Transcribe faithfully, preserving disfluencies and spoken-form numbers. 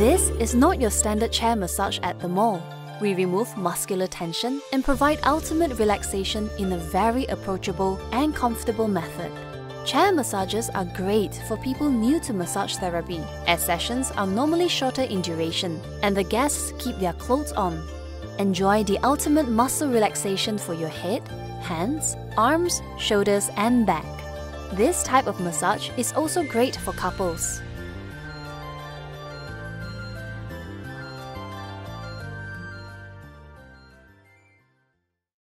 This is not your standard chair massage at the mall. We remove muscular tension and provide ultimate relaxation in a very approachable and comfortable method. Chair massages are great for people new to massage therapy, as sessions are normally shorter in duration and the guests keep their clothes on. Enjoy the ultimate muscle relaxation for your head, hands, arms, shoulders and back. This type of massage is also great for couples.